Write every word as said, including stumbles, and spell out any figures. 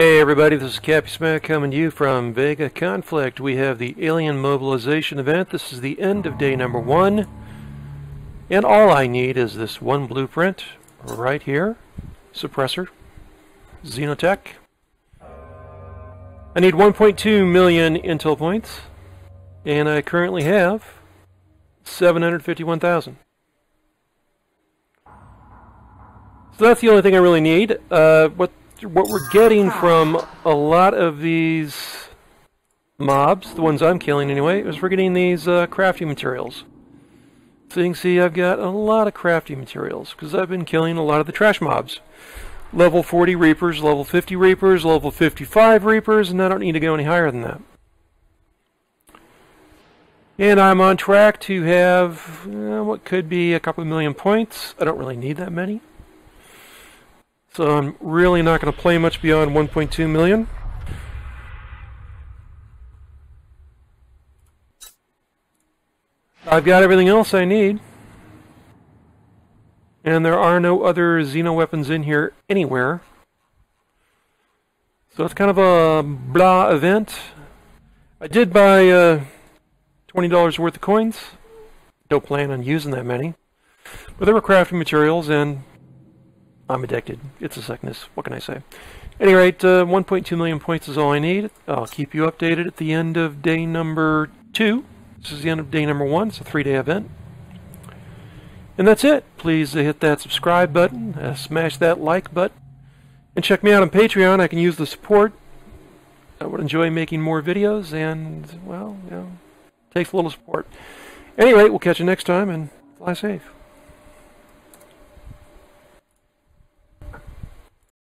Hey everybody, this is CappySmack coming to you from Vega Conflict. We have the Alien Mobilization Event. This is the end of day number one. And all I need is this one blueprint right here. Suppressor. Xenotech. I need one point two million intel points. And I currently have seven hundred fifty-one thousand. So that's the only thing I really need. Uh, what What we're getting from a lot of these mobs, the ones I'm killing anyway, is we're getting these uh, crafting materials. So you can see I've got a lot of crafting materials, because I've been killing a lot of the trash mobs. Level forty Reapers, level fifty Reapers, level fifty-five Reapers, and I don't need to go any higher than that. And I'm on track to have uh, what could be a couple million points. I don't really need that many. So I'm really not going to play much beyond one point two million. I've got everything else I need. And there are no other Xeno weapons in here anywhere. So it's kind of a blah event. I did buy uh, twenty dollars worth of coins. Don't plan on using that many. But there were crafting materials and I'm addicted. It's a sickness. What can I say? At any rate, uh, one point two million points is all I need. I'll keep you updated at the end of day number two. This is the end of day number one. It's a three-day event. And that's it. Please uh, hit that subscribe button, uh, smash that like button, and check me out on Patreon. I can use the support. I would enjoy making more videos, and, well, you know, it takes a little support. Anyway, we'll catch you next time, and fly safe.